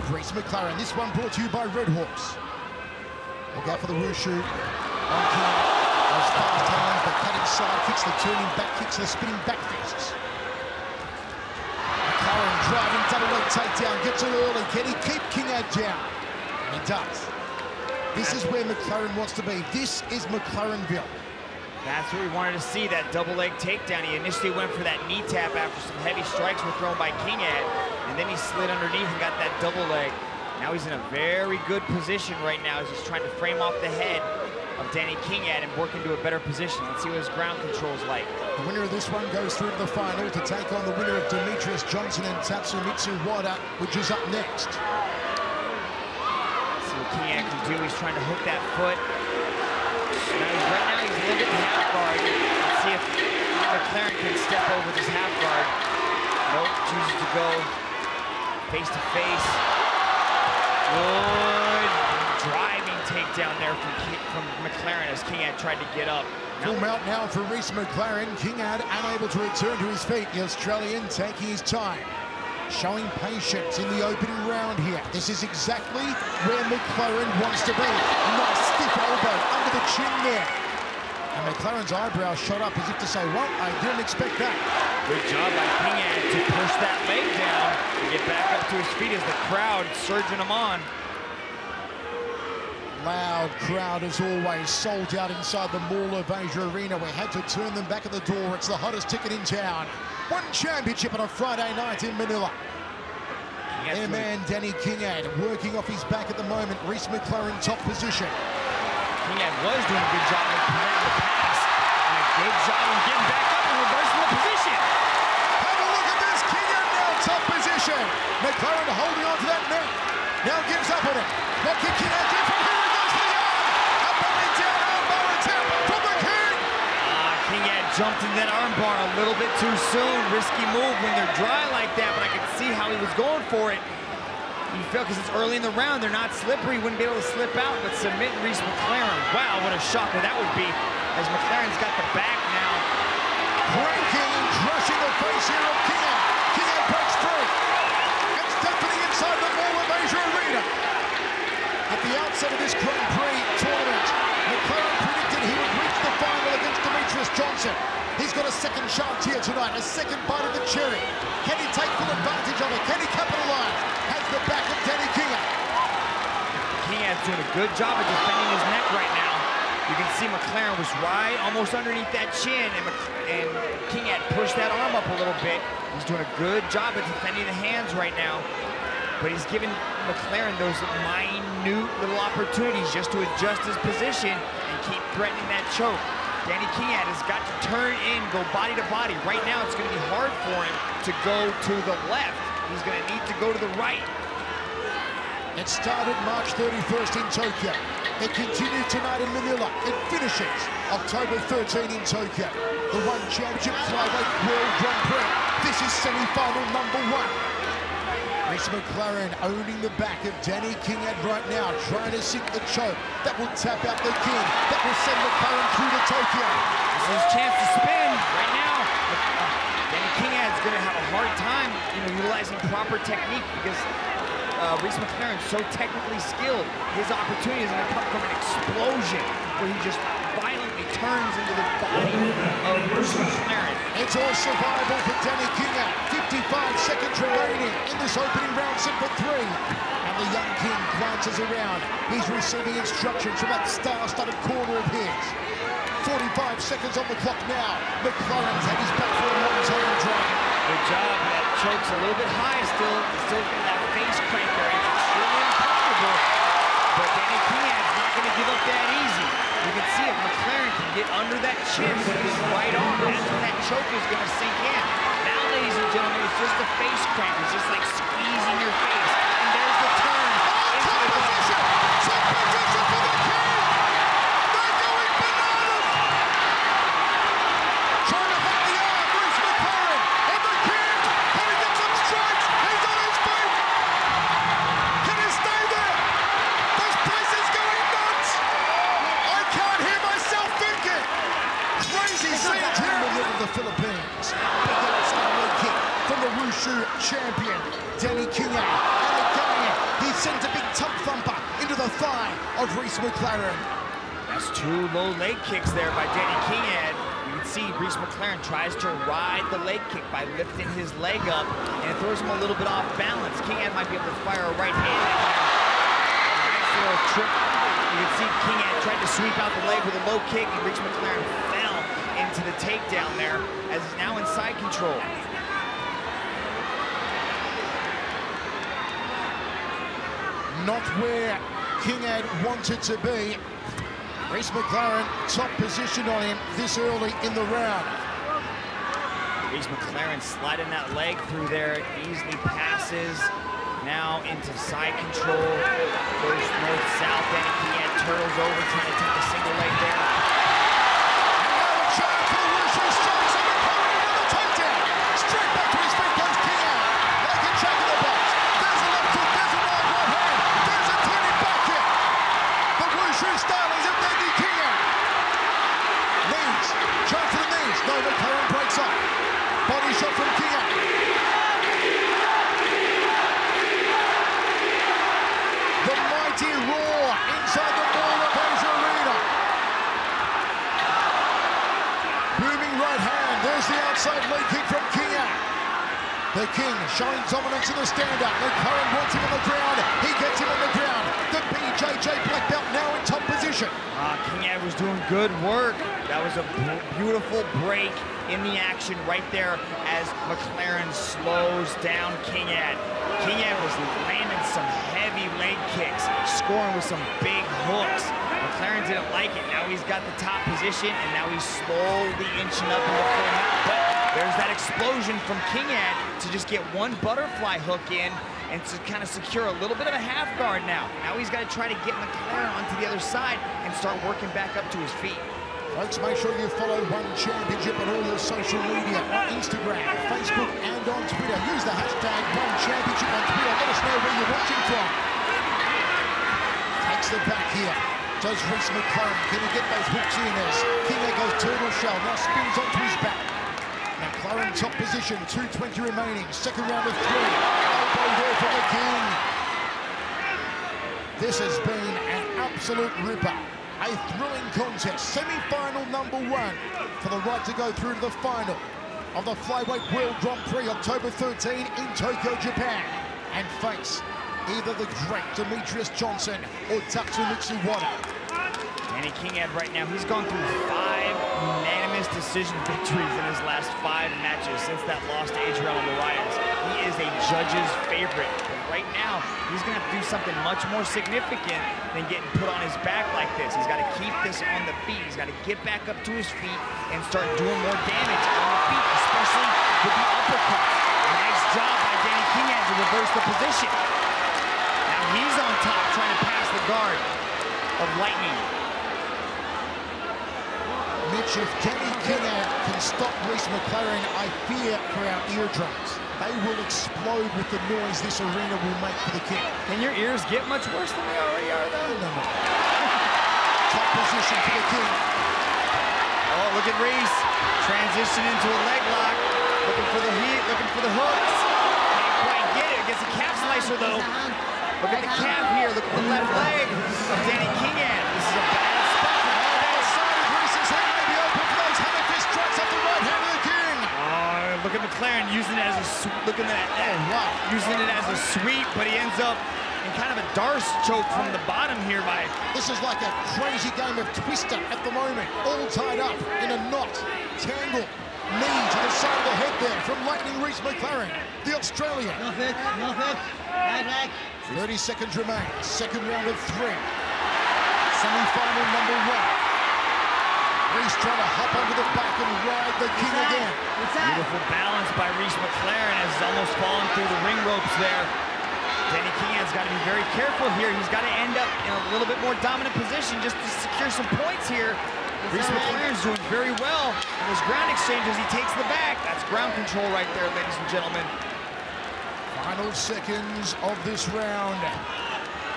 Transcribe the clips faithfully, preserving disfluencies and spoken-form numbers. of Reece McLaren. This one brought to you by Red Hawks. Look out for the wushu. One kick. Those fast hands, the cutting side kicks, the turning back kicks, the spinning back fists. McLaren driving, double leg takedown, gets it all, and can he keep Kingad down? And he does. This is where McLaren wants to be. This is McLarenville. That's what we wanted to see, that double leg takedown. He initially went for that knee tap after some heavy strikes were thrown by Kingad, and then he slid underneath and got that double leg. Now he's in a very good position right now as he's trying to frame off the head of Danny Kingad and work into a better position. Let's see what his ground control is like. The winner of this one goes through to the final to take on the winner of Demetrious Johnson and Tatsumitsu Wada, which is up next. Let's see what Kingad can do. He's trying to hook that foot. Right now he's limited to half guard. Let's see if McLaren can step over this half guard. Nope, chooses to go face to face. Good driving takedown there from, from McLaren as Kingad tried to get up. Full mount now for Reece McLaren. Kingad unable to return to his feet. The Australian taking his time, showing patience in the opening round here. This is exactly where McLaren wants to be. Nice stiff elbow under the chin there. And McLaren's eyebrow shot up as if to say, what? I didn't expect that. Good job by Kingad to push that leg down and get back up to his feet as the crowd surging him on. Loud crowd as always, sold out inside the Mall of Asia Arena. We had to turn them back at the door. It's the hottest ticket in town. One Championship on a Friday night in Manila. Their man Danny Kingad working off his back at the moment. Reece McLaren top position. Kingad was doing a good job of preparing the pass. And a good job of getting back up and reversing the position. Have a look at this. Kingad now top position. McLaren holding on to that neck. Now gives up on it. What can Kingad do from here? Jumped in that armbar a little bit too soon. Risky move when they're dry like that, but I could see how he was going for it. You felt because it's early in the round, they're not slippery, wouldn't be able to slip out, but submit Reece McLaren. Wow, what a shocker that would be as McLaren's got the back now. Breaking and crushing the face here of Kingad. Kingad breaks through. It's deafening inside the Mall of Asia Arena. At the outset of this Grand Prix tournament, McLaren predicted he would reach the final against Demetrious Johnson. He's got a second chance here tonight, a second bite of the cherry. Can he take full advantage of it? Can he capitalize? Has the back of Danny Kingad. Kingad's doing a good job of defending his neck right now. You can see McLaren was right almost underneath that chin, and, and Kingad pushed that arm up a little bit. He's doing a good job of defending the hands right now. But he's given McLaren those minute little opportunities just to adjust his position and keep threatening that choke. Danny Kingad has got to turn in, go body to body. Right now, it's gonna be hard for him to go to the left. He's gonna need to go to the right. It started March thirty-first in Tokyo. It continued tonight in Manila. It finishes October thirteenth in Tokyo. The ONE Championship Flyweight World Grand Prix. This is semi-final number one. Reece McLaren owning the back of Danny Kingad right now, trying to sink the choke. That will tap out the king. That will send McLaren through to Tokyo. This is his chance to spin right now. Danny Kingad's going to have a hard time, you know, utilizing proper technique because uh, Reece McLaren's so technically skilled. His opportunity is going to come from an explosion where he just violently turns into the body of Reece McLaren. It's all survival for Danny Kingad. fifty-five seconds remaining in this opening round set for three. And the young king glances around. He's receiving instructions from that star-studded corner of his. forty-five seconds on the clock now. McLaren's had his back for a long-term drive. Good job. That choke's a little bit high still. Still in that face crank there. It's extremely impossible. But Danny King's not going to give up that easy. You can see if McLaren can get under that chin with his right arm, that's when that choke is going to sink in. Now, ladies and gentlemen, it's just a face crank. It's just like squeezing your face. And there's the turn. Oh, top position! Top position for the king! They're going bananas! Trying to hit the arm, Reece McLaren. And the king, can he get some strikes? He's on his feet! Can he stay there? This place is going nuts! I can't hear myself thinking! Crazy scenes here in the middle of the Philippines. From the wushu champion, Danny Kingad, and again, sends a big tump thumper into the thigh of Reece McLaren. That's two low leg kicks there by Danny Kingad. You can see Reece McLaren tries to ride the leg kick by lifting his leg up, and it throws him a little bit off balance. Kingad might be able to fire a right hand. Nice little trip. You can see Kingad tried to sweep out the leg with a low kick, and Reece McLaren fell into the takedown there, as he's now in side control. Not where Kingad wanted to be. Reece McLaren, top position on him this early in the round. Reece McLaren sliding that leg through there, easily passes. Now into side control. Goes north-south, and Kingad turtles over, trying to take a single leg there. No chance for the Russian strikes, and McLaren with the takedown. Straight back to his feet goes Kingad. Like a check in the box. There's a left hook. Stylings of Danny Kingad. Knees, try for the knees. No, McLaren breaks up. Body shot from Kingad. The mighty roar inside the Mall of Asia Arena. Booming right hand. There's the outside leg kick from Kingad. The King showing dominance in the stand-up. McLaren wants him on the ground. He gets him on the ground. The B J J black belt now in top position. Ah, Kingad was doing good work. That was a beautiful break in the action right there as McLaren slows down Kingad. Kingad was landing some heavy leg kicks, scoring with some big hooks. McLaren didn't like it. Now he's got the top position, and now he's slowly inching up in the full half. But there's that explosion from Kingad to just get one butterfly hook in and to kind of secure a little bit of a half guard now. Now he's got to try to get McLaren onto the other side and start working back up to his feet. Folks, make sure you follow ONE Championship on all your social media, on Instagram, Facebook, and on Twitter. Use the hashtag ONE Championship on Twitter. Let us know where you're watching from. Takes the back here. Does Reece McLaren. Can he get those hooks in there? Kingad goes turtle shell. Now spins onto his back. McLaren top position, two twenty remaining. Second round of three. Elbow there for the King. This has been an absolute ripper. A thrilling contest. Semi-final number one for the right to go through to the final of the Flyweight World Grand Prix, October thirteenth in Tokyo, Japan. And face either the great Demetrious Johnson or Tatsumitsu Wada. Danny Kingad right now, he's gone through five unanimous decision victories in his last five matches since that loss to Adriano Moraes. He is a judge's favorite. But right now, he's gonna have to do something much more significant than getting put on his back like this. He's gotta keep this on the feet. He's gotta get back up to his feet and start doing more damage on the feet, especially with the uppercut. Nice job by Danny Kingad to reverse the position. Now he's on top trying to pass the guard of Lightning. Mitch, if Danny Kingad can stop Reece McLaren, I fear for our eardrums. They will explode with the noise this arena will make for the King. Can your ears get much worse than they already are, though? No, no. Top position for the King. Oh, look at Reece. Transition into a leg lock. Looking for the heat, looking for the hooks. Can't quite get it. Gets a calf slicer, though. Look at the calf here. Look at the left leg of Danny Kingad. This is a bad spot. Look at McLaren using it as a looking at that, oh, wow. Using it as a sweep, but he ends up in kind of a Darce choke from the bottom here by. This is like a crazy game of Twister at the moment, all tied up in a knot, tangle, knee to the side of the head there from Lightning Reece McLaren, the Australian. Nothing, nothing. Thirty seconds remain. Second round of three. Semi-final number one. Reece trying to hop onto the back and ride the King again. Beautiful balance by Reece McLaren as he's almost fallen through the ring ropes there. Danny King's got to be very careful here. He's got to end up in a little bit more dominant position just to secure some points here. Reece McLaren's doing very well in his ground exchange as he takes the back. That's ground control right there, ladies and gentlemen. Final seconds of this round.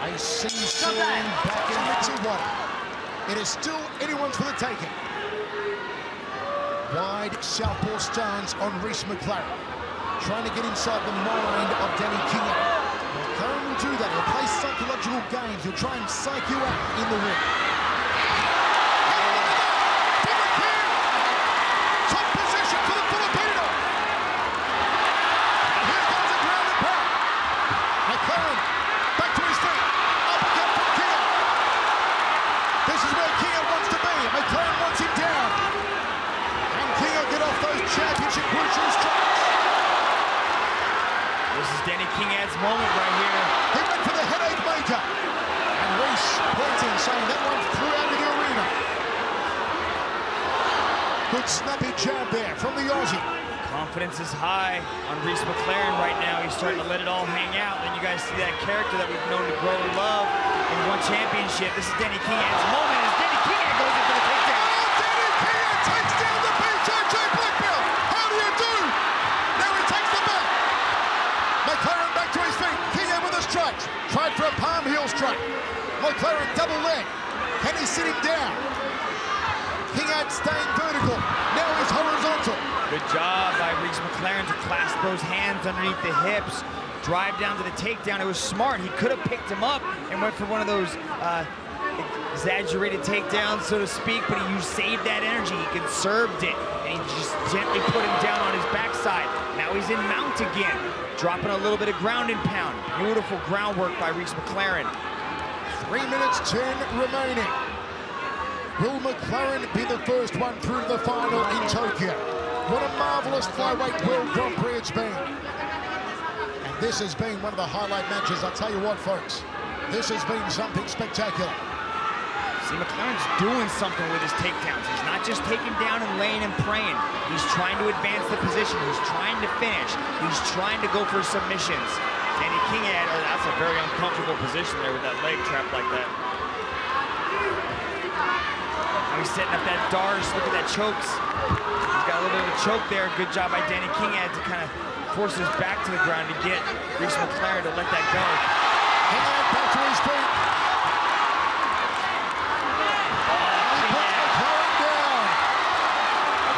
I see soon back in the two one. It is still anyone's for the taking. Wide southpaw stance on Reece McLaren. Trying to get inside the mind of Danny Kingad. don't do that. He'll play psychological games. He'll try and psych you out in the ring. Top position for the Filipino. And here comes a ground and pound. McLaren back to his feet. Uppercut from Kingad. This is where Kingad wants to be. McLaren wants him down. And Kingad get off those championship crucial strikes. This is Danny Kingad's moment right here. He went for the headache maker. And Reece pointing, saying that one flew out of the arena. Good snappy jab there from the Aussie. Confidence is high on Reece McLaren right now. He's starting to let it all hang out. And you guys see that character that we've known to grow and love in ONE Championship. This is Danny Kingad's moment as Danny Kingad goes into the takedown. Tried for a palm heel strike. McLaren double leg. Can he sit him down? Kingad staying vertical. Now he's horizontal. Good job by Reece McLaren to clasp those hands underneath the hips. Drive down to the takedown. It was smart. He could have picked him up and went for one of those uh, exaggerated takedowns, so to speak, but he saved that energy. He conserved it, and he just gently put him down on his backside. Now he's in mount again, dropping a little bit of ground and pound. Beautiful groundwork by Reece McLaren. Three minutes, ten remaining. Will McLaren be the first one through to the final in Tokyo? What a marvelous Flyweight World Grand Prix it's been. And this has been one of the highlight matches. I'll tell you what, folks, this has been something spectacular. See, McLaren's doing something with his takedowns. He's not just taking down and laying and praying. He's trying to advance the position. He's trying to finish. He's trying to go for submissions. Danny Kingad, oh, that's a very uncomfortable position there with that leg trap like that. And he's setting up that darce. Look at that chokes. He's got a little bit of a choke there. Good job by Danny Kingad to kind of force his back to the ground to get Reece McLaren to let that go. Kingad back to his feet.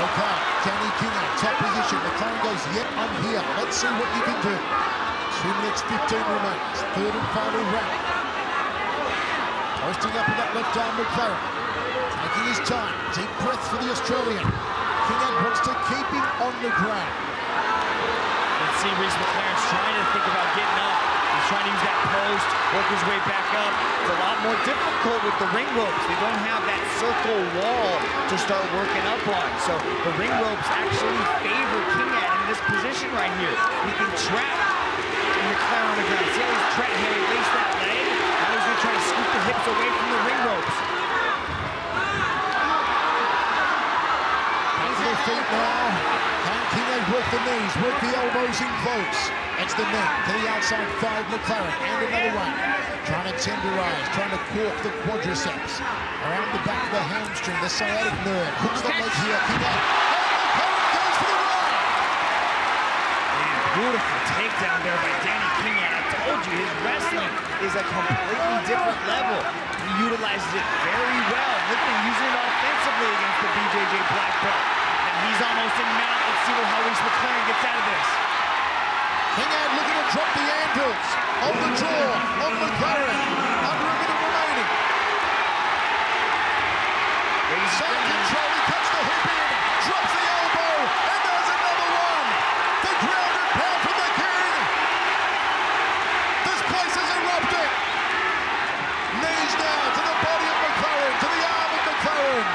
Okay, Danny Kingad, top position. McLaren goes, yep, I'm here. Let's see what you can do. Two minutes, fifteen remains. Third and final round. Posting up with that left arm, McLaren. Taking his time. Deep breath for the Australian. Kingad wants to keep him on the ground. Let's see, Reece McLaren's trying to think about getting up. He's trying to use that post, work his way back up. It's a lot more difficult with the ring ropes. They don't have that circle wall to start working up on. So the ring ropes actually favor Kingad in this position right here. He can trap McLaren on the ground. See how he's trapped here? He released that leg. Now he's going to try to scoop the hips away from the ring ropes. Back to the feet now. Kingad work the knees, work the elbows in close. That's the neck to the outside thigh, McLaren, and another one. Trying to tenderize, trying to cork the quadriceps. Around the back of the hamstring, the sciatic nerve. Hooks the leg here, Kingad. McLaren goes for the run. And beautiful takedown there by Danny Kingad. I told you, his wrestling is a completely different level. He utilizes it very well. Look at him using it offensively against the B J J black belt. He's almost in mount. Let's see how Reece McLaren gets out of this. Kingad looking to drop the anvils of the draw of McLaren. Under a minute remaining. Same control. He cuts the hip in, drops the elbow, and there's another one. The ground and pound from the King. This place is erupting. Knees now to the body of McLaren, to the arm of McLaren.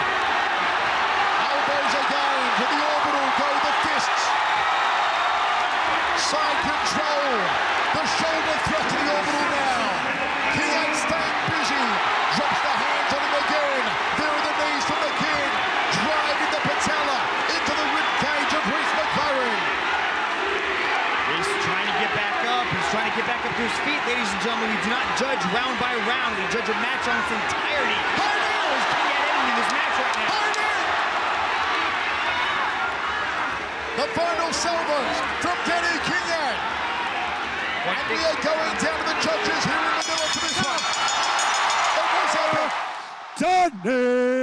Elbows again. To the orbital go the fists. Side control. The shoulder thrust to the orbital now. Kingad staying busy. Drops the hands on him again. There are the knees from the King. Driving the patella into the ribcage of Reece McLaren. He's trying to get back up. He's trying to get back up to his feet. Ladies and gentlemen, we do not judge round by round. We judge a match on its entirety. How now is Kingad ending this match right now? The final salvos from Danny Kingad. And we are going down to the judges here in the middle of this one. It was over. Danny!